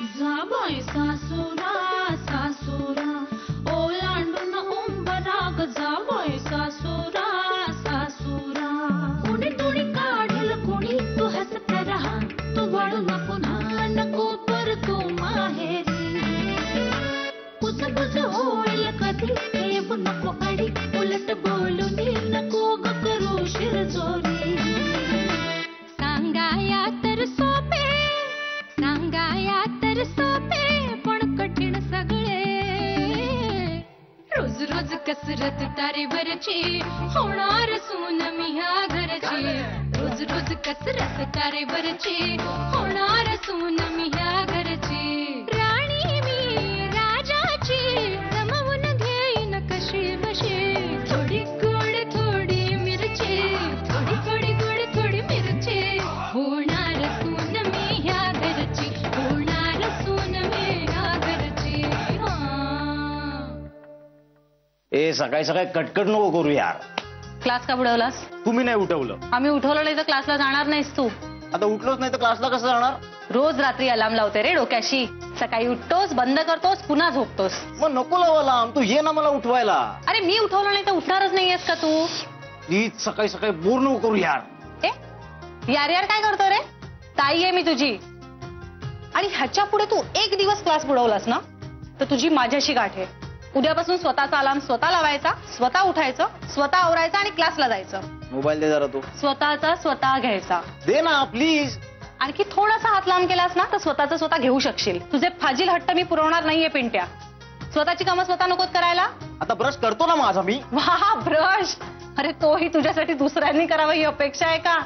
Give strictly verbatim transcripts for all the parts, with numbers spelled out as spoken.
जाबोय सासुरा सासुरा ओलांडून उंबराक जाबोय सासुरा सासुरा कोणी तुणी काढल कोणी तू हसत रहा तू वळू न पुन्हा नको पर तू माहेरी कुस कुस होईल कधी ठेवू नको अडी उलट बोलू नी नको ग करू शिरजोरी सांगाया तर सोपे सांगाया तर सोपे पण कठीण सगळे रोज रोज कसरत तारे वरची होणार सून मी ह्या घरची रोज रोज कसरत तारे वरची होणार सून मी ह्या घरची राणी मी राजाची जमवून घेईन कशी बशी थोडी गोड थोडी मिरची थोडी थोडी गोड थोडी मिरची होणार सून मी ह्या ए सकाळी सकाळी कटकट नको करू यार। क्लास का बुडवलास? तुम्ही नाही उठवलं। आम्ही उठवलं नाही तर क्लासला जाणार नाहीस तू। आता उठलोच नाही तर क्लासला कसं जाणार? रोज रात्री अलार्म लावते रे डोक्याशी। सकाळी उठतोस बंद करतोस पुन्हा झोपतोस। मग नको लाव अलार्म तू ये ना मला उठवायला। अरे मी उठवलं नाही तर उठणारच नाहीयेस का तू? प्लीज सकाळी सकाळी बोर नको करू यार। ए यार यार काय करतो रे? ताई आहे मी तुझी। आणि ह्याच्या पुढे तू एक दिवस क्लास बुडवलास ना तर तुझी माझ्याशी गाठ आहे। उद्यापासून स्वतःचा अलार्म स्वतः लावायचा स्वतः उठायचं स्वतः आवरायचं आणि क्लासला जायचं। मोबाईल दे जरा तू। स्वतःचा स्वतः घ्यायचा। दे ना प्लीज। आणखी थोडासा हात लांब केलास ना तर स्वतःचा स्वतः घेऊ शकशील। तुझे फाजील हट्ट मी पुरवणार नाहीये पिंट्या। स्वतःची कामं स्वतः नकोत करायला। आता ब्रश करतो ना माझा मी। वाह ब्रश अरे तोही तुझ्यासाठी दुसऱ्यांनी करावा ही अपेक्षा आहे का?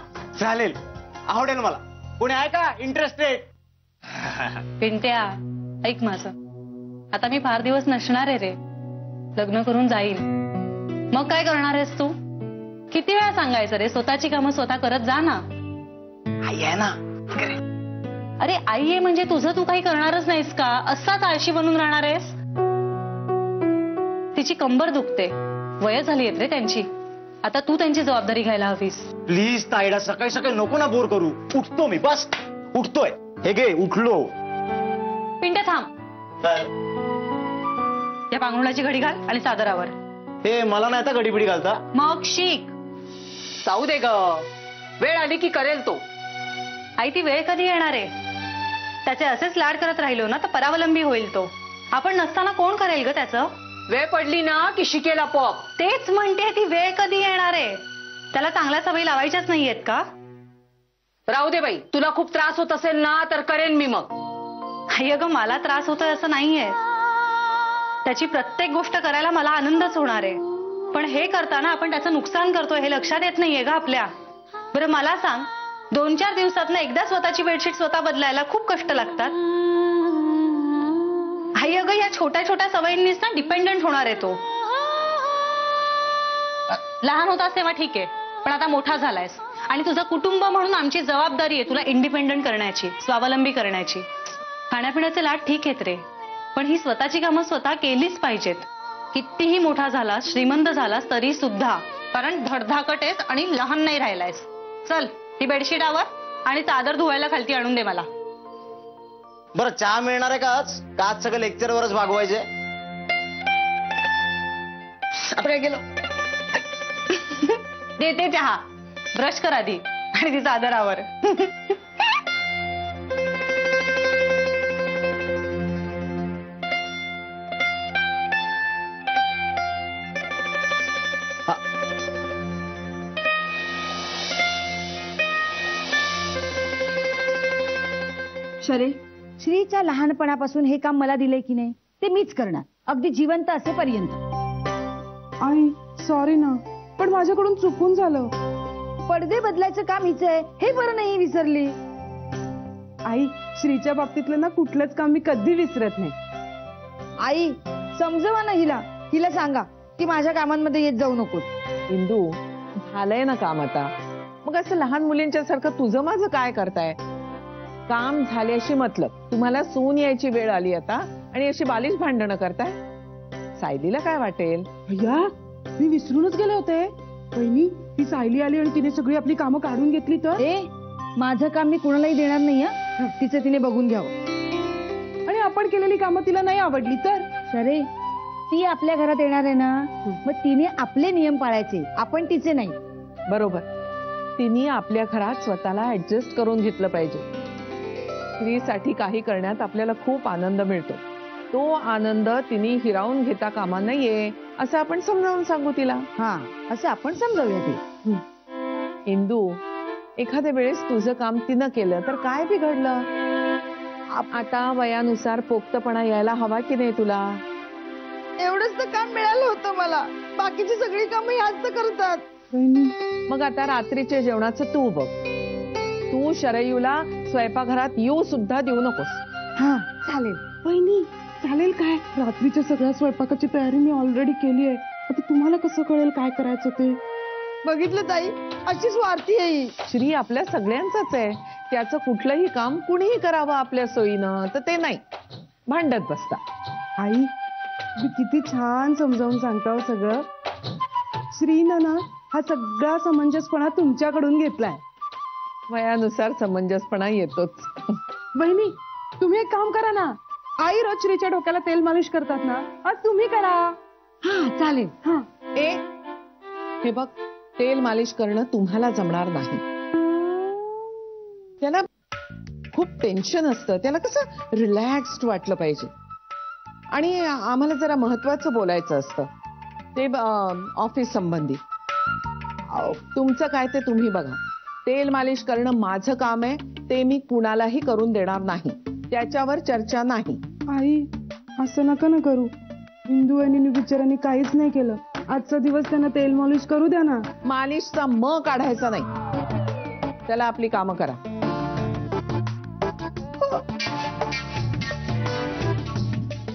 चालेल आवडेल मला। कोणी आहे का इंटरेस्टेड? पिंट्या ऐक माझं आता मी फार दिवस नसणार आहे रे। लग्न करून जाईल मग काय करणार आहेस तू? किती वेळा सांगायचं रे स्वतःची कामं स्वतः करत जा ना। आई आहे ना। अरे आई आहे म्हणजे तुझं तू काही करणारच नाहीस का? असाच आळशी बनून राहणार आहेस। तिची कंबर दुखते वय झाली आहेत रे त्यांची। आता तू त्यांची जबाबदारी घ्यायला हवीस। प्लीज ताईडा सकाळी सकाळी नको ना बोर करू। उठतो मी बस उठतोय। हे घे उठलो। पिंट्या थांब त्या पांघरुणाची घडी घाल आणि चादरावर। हे मला नाही आता घडीबिडी घालता। मग शिक। जाऊ दे ग वेळ आली की करेल तो। आई ती वेळ कधी येणार आहे? त्याचे असेच लाड करत राहिलो ना तर परावलंबी होईल तो। आपण नसताना कोण करेल ग त्याचं? वेळ पडली ना की शिकेल आपोआप। तेच म्हणते ती वेळ कधी येणार आहे? त्याला चांगल्या सवयी लावायच्याच नाहीयेत का? राहू दे बाई तुला खूप त्रास होत असेल ना तर करेन मी। मग आई अगं मला त्रास होतोय असं नाहीये। त्याची प्रत्येक गोष्ट करायला मला आनंदच होणार आहे। पण हे करताना आपण त्याचं नुकसान करतोय हे लक्षात येत नाहीये का आपल्या? बरं मला सांग दोन चार दिवसात ना एकदा स्वतःची बेडशीट स्वतः बदलायला खूप कष्ट लागतात। आई अगं या छोट्या छोट्या सवयींनीच ना डिपेंडंट होणार आहे तो। लहान होतास तेव्हा ठीक आहे पण आता मोठा झालायस आणि तुझं कुटुंब म्हणून आमची जबाबदारी आहे तुला इंडिपेंडंट करण्याची स्वावलंबी करण्याची। खाण्यापिण्याचे लाड ठीक आहेत रे पण ही स्वतःची कामं स्वतः केलीच पाहिजेत। कितीही मोठा झालास श्रीमंत झालास तरी सुद्धा कारण धडधाकट आहेस आणि लहान नाही राहिलायस। चल ती बेडशीट आवर आणि चादर धुवायला खालती आणून दे मला। बरं चहा मिळणार आहे का आज? का आज सगळं लेक्चरवरच भागवायचे? आता काय गेलो देते चहा। ब्रश कर आधी आणि ती चादर आवर। शरे श्रीच्या लहानपणापासून हे काम मला दिले की नाही ते मीच करणार अगदी जिवंत असेपर्यंत। आई सॉरी ना पण माझ्याकडून चुकून झालं। पडदे बदलायचं काम हिचं आहे हे बरं नाही विसरली। आई श्रीच्या बाबतीतलं ना कुठलंच काम मी कधी विसरत नाही। आई समजवा ना हिला। हिला सांगा ती माझ्या कामांमध्ये येत जाऊ नको। इंदू झालंय ना काम आता। मग असं लहान मुलींच्या सारखं तुझं माझं काय करताय? काम झाल्याशी मतलब तुम्हाला सून यायची वेळ आली आता आणि अशी बालिश भांडणं करताय। सायलीला काय वाटेल? भैया मी विसरूनच गेले होते। बहिणी ती सायली आली आणि तिने सगळी आपली कामं काढून घेतली तर? ए माझं काम मी कुणालाही देणार नाही। तिचं तिने बघून घ्यावं। आपण केलेली कामं तिला नाही आवडली तर? सरे, ती आपल्या घरात येणार आहे ना, मग तिने आपले नियम पाळायचे, आपण तिचे नाही. बरोबर, तिने आपल्या घरात स्वतःला ऍडजस्ट करून घेतलं पाहिजे. स्त्रीसाठी काही करण्यात आपल्याला खूप आनंद मिळतो, तो आनंद तिने हिरावून घेता कामा नाहीये असं आपण समजावून सांगू तिला. हा, असं आपण समजावूया ते. इंदू, एखाद्या वेळेस तुझं काम तिनं केलं तर काय बिघडलं? आता वयानुसार पोक्तपणा यायला हवा की नाही तुला? एवढंच तर काम मिळालं होतं मला, बाकीची सगळी कामं याच करतात. मग आता रात्रीच्या जेवणाचं तू बघ, तू शरयूला स्वयंपाकघरात येऊ सुद्धा देऊ नकोस. हा चालेल बहिणी, चालेल काय? रात्रीच्या सगळ्या स्वयंपाकाची तयारी मी ऑलरेडी केली आहे, आता तुम्हाला कसं कळेल काय करायचं ते? बघितलं ताई, अशी स्वार्थी आहे श्री. आपल्या सगळ्यांचाच आहे, त्याचं कुठलंही काम कुणीही करावं आपल्या सोयीनं, तर ते नाही भांडत बसता. आई, मी किती छान समजावून सांगतो सगळं. श्रीनं ना हा सगळा समंजसपणा तुमच्याकडून घेतलाय. वयानुसार समंजसपणा येतोच. बहिणी, तुम्ही एक काम करा ना, आई रोज श्रीच्या डोक्याला तेल मालिश करतात ना, आज तुम्ही करा. हा चालेल. हा ए, हे बघ, तेल मालिश करणं तुम्हाला जमणार नाही. त्याला खूप टेन्शन असतं, त्याला कसं रिलॅक्स्ड वाटलं पाहिजे. आणि आम्हाला जरा महत्वाचं बोलायचं असतं, ते ऑफिस संबंधी. तुमचं काय ते तुम्ही बघा, तेल मालिश करणं माझं काम आहे, ते मी कुणालाही करून देणार नाही, त्याच्यावर चर्चा नाही. आई, असं नका ना करू. हिंदू आणि बिचारांनी काहीच नाही केलं, आजचा दिवस त्यांना तेल मालिश करू द्या ना. मालिशचा म काढायचा नाही, त्याला आपली कामं करा.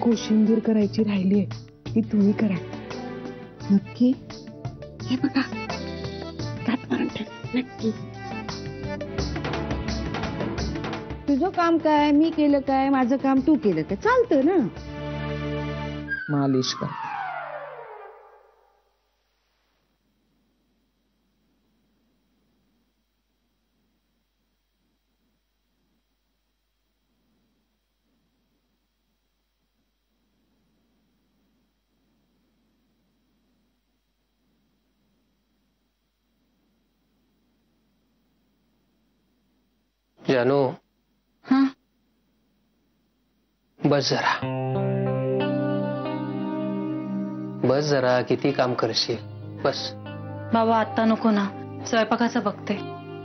कोशिंबीर करायची राहिली आहे, ती तुम्ही करा नक्की. हे बघा, नक्की. तुझं काम काय, मी केलं काय, माझं काम तू केलं काय, चालतं ना. मालिश कर. जानू, हाँ? बस जरा, बस जरा, किती काम करशील? बस बाबा, आता नको ना, स्वयंपाकाचं बघते.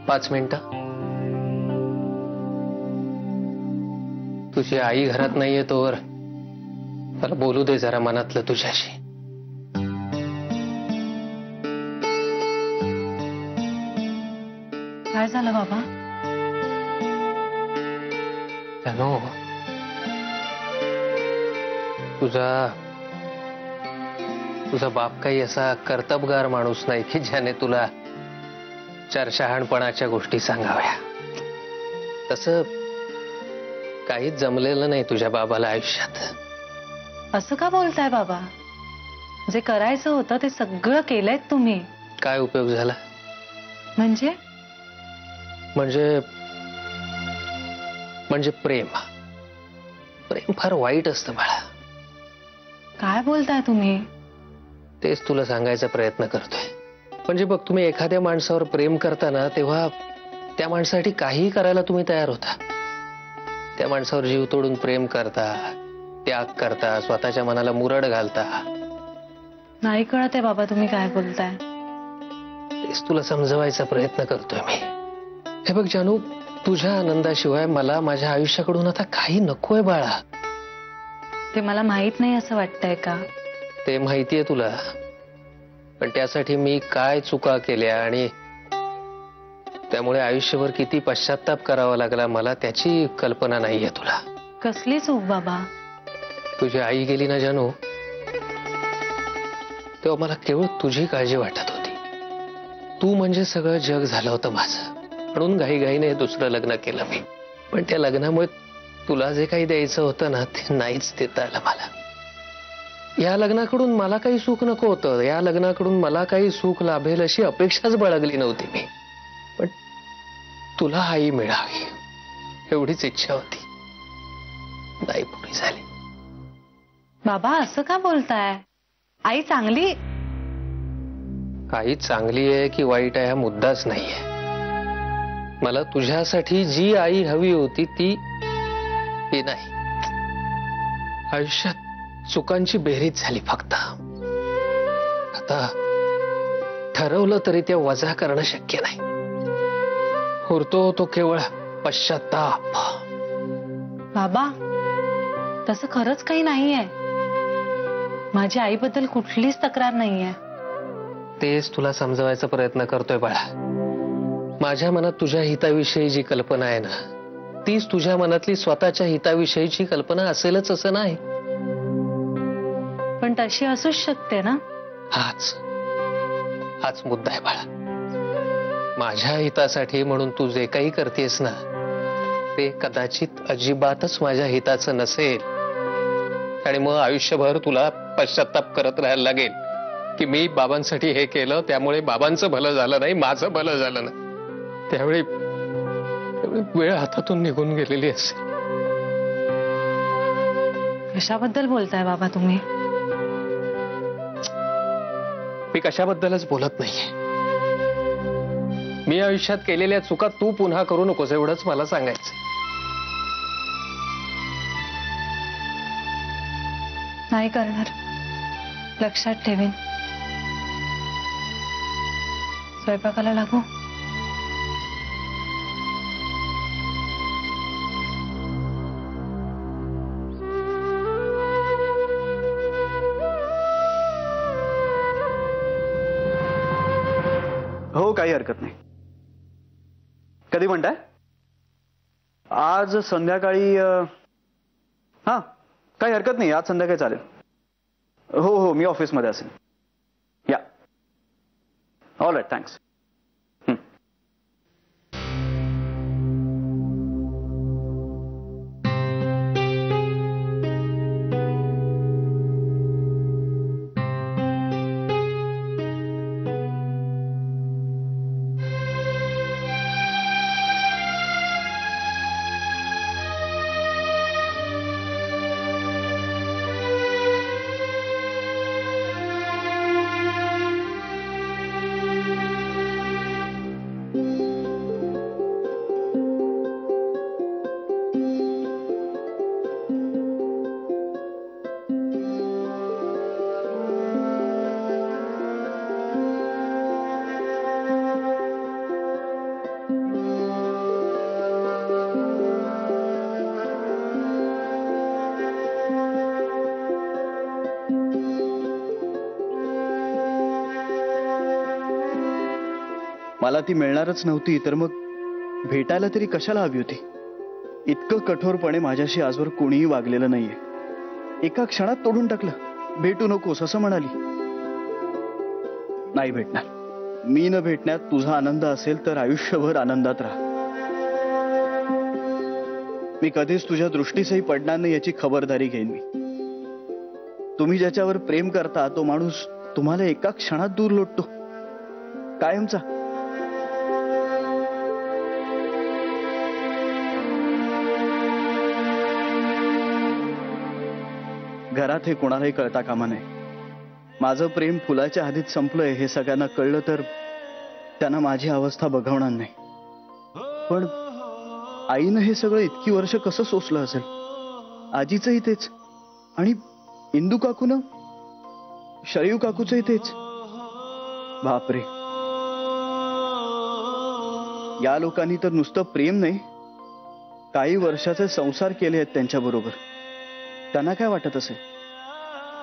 पाच मिनिटं तुझी आई घरात नाहीये तोवर मला बोलू दे जरा मनातलं तुझ्याशी. काय झालं बाबा? नो, तुझा तुझा बाप काही असा कर्तबगार माणूस नाही की ज्याने तुला चार शहाणपणाच्या गोष्टी सांगाव्या. तसं काहीच जमलेलं नाही तुझ्या बाबाला आयुष्यात. असं का बोलताय बाबा? जे करायचं होतं ते सगळं केलंय तुम्ही. काय उपयोग झाला? म्हणजे म्हणजे म्हणजे प्रेम प्रेम फार वाईट असतं बाळा. काय बोलताय तुम्ही? तेच तुला सांगायचा प्रयत्न करतोय. म्हणजे बघ, तुम्ही एखाद्या माणसावर प्रेम करताना तेव्हा त्या माणसासाठी काहीही करायला तुम्ही तयार होता, त्या माणसावर जीव तोडून प्रेम करता, त्याग करता, स्वतःच्या मनाला मुरड घालता. नाही कळत आहे बाबा तुम्ही काय बोलताय. तेच तुला समजवायचा प्रयत्न करतोय मी. हे बघ जानू, तुझ्या आनंदाशिवाय मला माझ्या आयुष्याकडून आता काही नकोय बाळा. ते मला माहित नाही असं वाटतंय का? ते माहितीये तुला, पण त्यासाठी मी काय चुका केल्या आणि त्यामुळे आयुष्यभर किती पश्चाताप करावा लागला मला त्याची कल्पना नाहीये तुला. कसली चूक बाबा? तुझी आई गेली ना जानू, तेव्हा मला केवळ तुझी काळजी वाटत होती. तू म्हणजे सगळं जग झालं होतं माझं, म्हणून घाईघाईने दुसरं लग्न केलं मी. पण त्या लग्नामुळे तुला जे काही द्यायचं होतं ना ते नाहीच देता आलं मला. या लग्नाकडून मला काही सुख नको होतं, या लग्नाकडून मला काही सुख लाभेल अशी अपेक्षाच बाळगली नव्हती मी. पण तुला आई मिळावी एवढीच इच्छा होती. पुरी झाली। बाबा असं का बोलताय? आई चांगली आई चांगली आहे की वाईट आहे हा मुद्दाच नाहीये। मला तुझ्यासाठी जी आई हवी होती ती ती नाही। आयुष्यात चुकांची बेरीज झाली फक्त। आता ठरवलं तरी त्या वजा करणं शक्य नाही। उरतो तो केवळ पश्चाताप। बाबा तसं खरंच काही नाहीये। माझ्या आईबद्दल कुठलीच तक्रार नाहीये। तेच तुला समजवायचा प्रयत्न करतोय बाळा। माझ्या मनात तुझ्या हिताविषयी जी कल्पना आहे ना तीच तुझ्या मनातली स्वतःच्या हिताविषयीची कल्पना असेलच असं नाही। पण तशी असूच शकते ना। हाच हाच मुद्दा आहे बाळा। माझ्या हितासाठी म्हणून तू जे काही करतेस ना ते कदाचित अजिबातच माझ्या हिताचं नसेल आणि मग आयुष्यभर तुला पश्चाताप करत राहायला लागेल की मी बाबांसाठी हे केलं त्यामुळे बाबांचं भलं झालं नाही माझं भलं झालं नाही। त्यावेळी वेळ हातातून निघून गेलेली असेल। कशाबद्दल बोलताय बाबा तुम्ही? मी कशाबद्दलच बोलत नाहीये। मी आयुष्यात केलेल्या चुका तू पुन्हा करू नकोस एवढंच मला सांगायचं। नाही करणार लक्षात ठेवीन। स्वयंपाकाला लागू। हो काही हरकत नाही। कधी म्हणताय? आज संध्याकाळी? हां काही हरकत नाही। आज संध्याकाळी चालेल। हो हो मी ऑफिसमध्ये असेन। या ऑल राईट थँक्स। मला ती मिळणारच नव्हती तर मग भेटायला तरी कशाला हवी होती? इतकं कठोरपणे माझ्याशी आजवर कोणीही वागलेलं नाहीये। एका क्षणात तोडून टाकलं। भेटू नकोस असं म्हणाली। नाही भेटणार। मी न भेटण्यात तुझा आनंद असेल तर आयुष्यभर आनंदात राहा। मी कधीच तुझ्या दृष्टीसही पडणार नाही याची खबरदारी घेईन मी। तुम्ही ज्याच्यावर प्रेम करता तो माणूस तुम्हाला एका क्षणात दूर लोटतो कायमचा। घरात हे कोणालाही कळता कामा नये। माझं प्रेम फुलाच्या हातीत संपलंय हे सगळ्यांना कळलं तर त्यांना माझी अवस्था बघवणार नाही। पण आईनं हे सगळं इतकी वर्ष कसं सोसलं असेल? आजीचंही तेच आणि इंदू काकूनं शरयू काकूचंही तेच। बापरे या लोकांनी तर नुसतं प्रेम नाही काही वर्षाचे संसार केले आहेत त्यांच्याबरोबर। त्यांना काय वाटत असेल?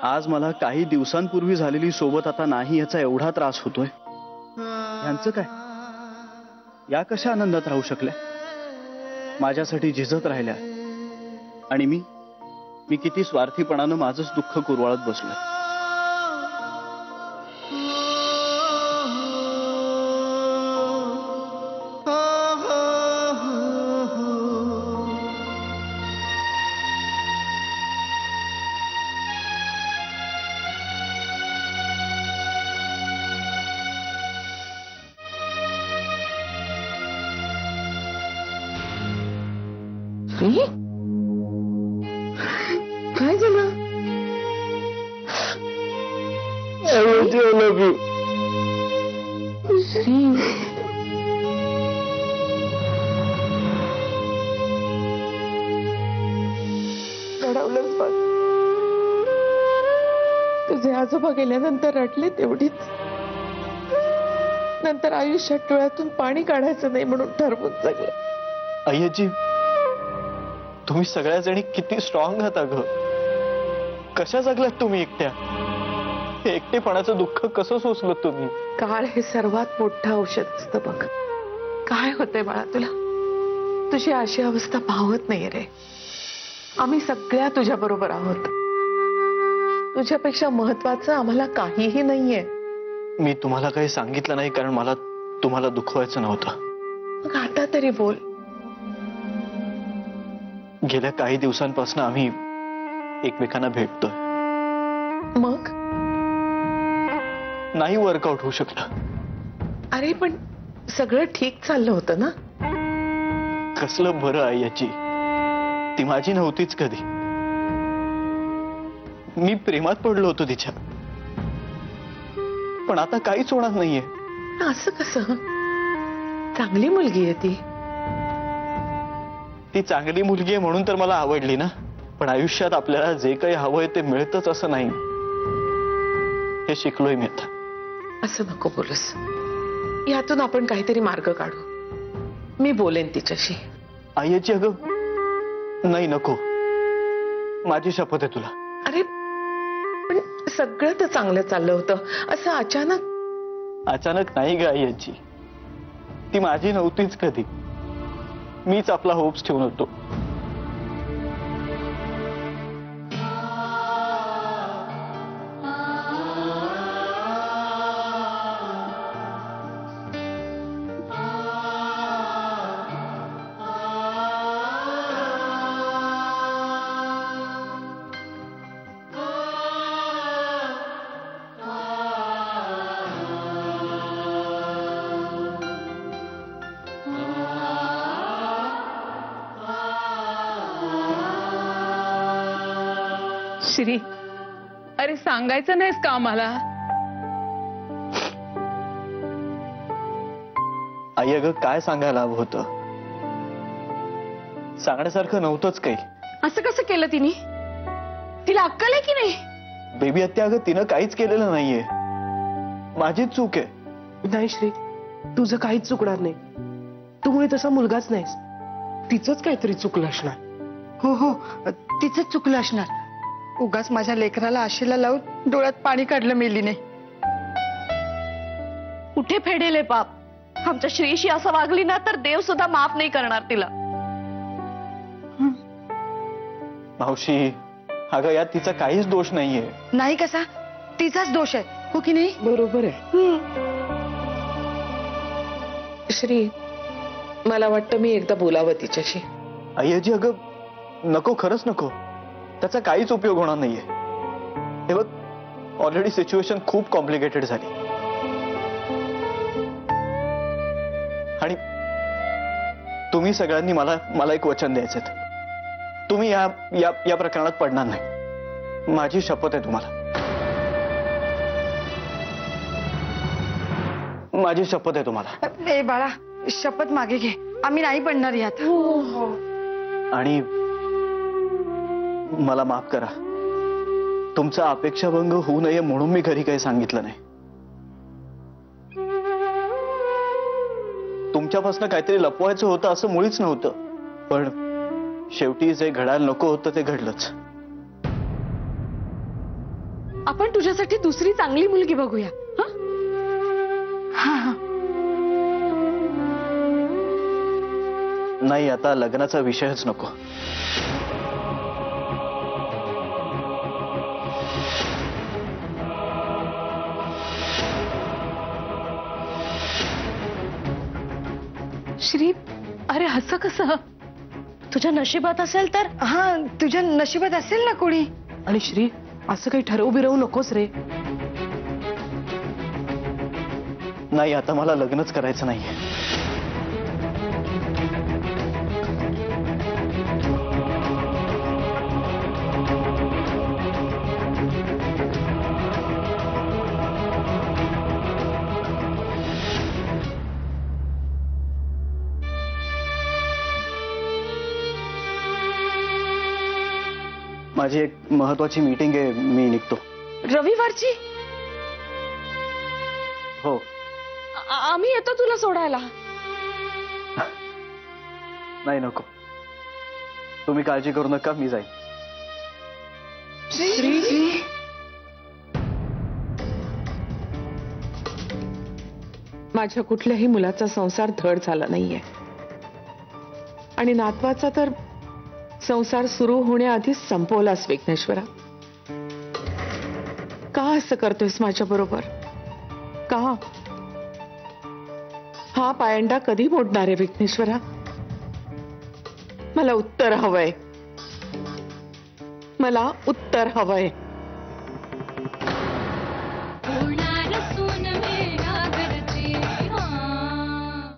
आज मला काही दिवसांपूर्वी झालेली सोबत आता नाही याचा एवढा त्रास होतोय। यांचं काय? या कशा आनंदात राहू शकल्या? माझ्यासाठी झिजत राहिल्या आणि मी मी किती स्वार्थीपणानं माझंच दुःख कुरवाळत बसलोय। रडवलंच बघ. तुझे आजोबा गेल्यानंतर रडले तेवढीच. नंतर आयुष्यात डोळ्यातून पाणी काढायचं नाही म्हणून ठरवून जगले. अय्याजी तुम्ही सगळ्या जणी किती स्ट्रॉंग आहात अगं. कशा जगलात तुम्ही एकट्या. हे एकटेपणाचं दुःख कसं सोसलं तुम्ही. काळ हे सर्वात मोठं औषध असतं बघ. काय होतंय बाळा तुला. तुझी अशी अवस्था पाहत नाही रे. आम्ही सगळ्या तुझ्या बरोबर आहोत. तुझ्यापेक्षा महत्त्वाचं आम्हाला काहीही नाहीये. मी तुम्हाला काही सांगितलं नाही कारण मला तुम्हाला दुखवायचं नव्हतं. मग आता तरी बोल. गेल्या काही दिवसांपासून आम्ही एकमेकांना भेटतोय. मग नाही वर्कआउट होऊ शकलं. अरे पण सगळं ठीक चाललं होतं ना. कसलं बरं आहे याची. ती माझी नव्हतीच कधी. मी प्रेमात पडलो होतो तिच्या. पण आता काहीच होणार नाहीये. असं कसं. चांगली मुलगी आहे ती. ती चांगली मुलगी आहे म्हणून तर मला आवडली ना. पण आयुष्यात आपल्याला जे काही हवंय ते मिळतच असं नाही हे शिकलोय मी आता. असं नको बोलूस. यातून आपण काहीतरी मार्ग काढू. मी बोलेन तिच्याशी. आईची अगं नाही नको. माझी शपथ आहे तुला. अरे पण सगळं तर चांगलं चाललं होतं असं अचानक. अचानक नाही ग आईची. ती माझी नव्हतीच कधी. मीच आपला होप्स ठेवून होतो. श्री अरे सांगायचं नाहीस का आम्हाला. आई अगं काय सांगायला हवं होतं. सांगण्यासारखं नव्हतंच काही. असं कसं केलं तिने. तिला अक्कल आहे की नाही. बेबी आत्या अगं तिनं काहीच केलेलं नाहीये. माझीच चूक आहे. नाही श्री तुझं काहीच चुकणार नाही. तू मुळे तसा मुलगाच नाहीस. तिचंच काहीतरी चुकलं असणार. हो हो तिचंच चुकलं असणार. उगाच माझ्या लेकराला आशेला लावून डोळ्यात पाणी काढलं मेलीने. कुठे फेडेले पाप. आमच्या श्रीशी असं वागली ना तर देव सुद्धा माफ नाही करणार तिला. मावशी अगं यात तिचा काहीच दोष नाहीये. नाही कसा. तिचाच दोष आहे हो की नाही. बरोबर आहे श्री. मला वाटतं मी एकदा बोलावं तिच्याशी. अय्याजी अगं नको. खरंच नको. त्याचा काहीच उपयोग होणार नाहीये. हे बघ ऑलरेडी सिच्युएशन खूप कॉम्प्लिकेटेड झाली. आणि तुम्ही सगळ्यांनी मला मला एक वचन द्यायचं. तुम्ही या या, या प्रकरणात पडणार नाही. माझी शपथ आहे तुम्हाला. माझी शपथ आहे तुम्हाला. ए बाळा शपथ मागे घे. आम्ही नाही पडणार यात. आणि मला माफ करा. तुमचा अपेक्षाभंग होऊ नये म्हणून मी घरी काही सांगितलं नाही. तुमच्यापासून काहीतरी लपवायचं होतं असं मुळीच नव्हतं. पण शेवटी जे घडायला नको होतं ते घडलंच. आपण तुझ्यासाठी दुसरी चांगली मुलगी बघूया. नाही आता लग्नाचा विषयच नको. श्री अरे असं कसं. तुझ्या नशिबात असेल तर. हा तुझ्या नशिबात असेल ना कोणी. आणि श्री असं काही ठरवू बिरवू नकोस रे. नाही आता मला लग्नच करायचं नाहीये. माझी एक महत्वाची मीटिंग आहे, मी निघतो. रविवारची? हो. आम्ही येतो तुला सोडायला. नाही नको, तुम्ही काळजी करू नका, मी जाईन. श्री श्री माझ्या कुठल्याही मुलाचा संसार धड झाला नाहीये आणि नातवाचा तर संसार सुरू होण्याआधीच संपवलास. विघ्नेश्वरा, का असं करतोयस माझ्या बरोबर? का हा पायंडा कधी मोडणार आहे विघ्नेश्वरा? मला उत्तर हवंय, मला उत्तर हवंय.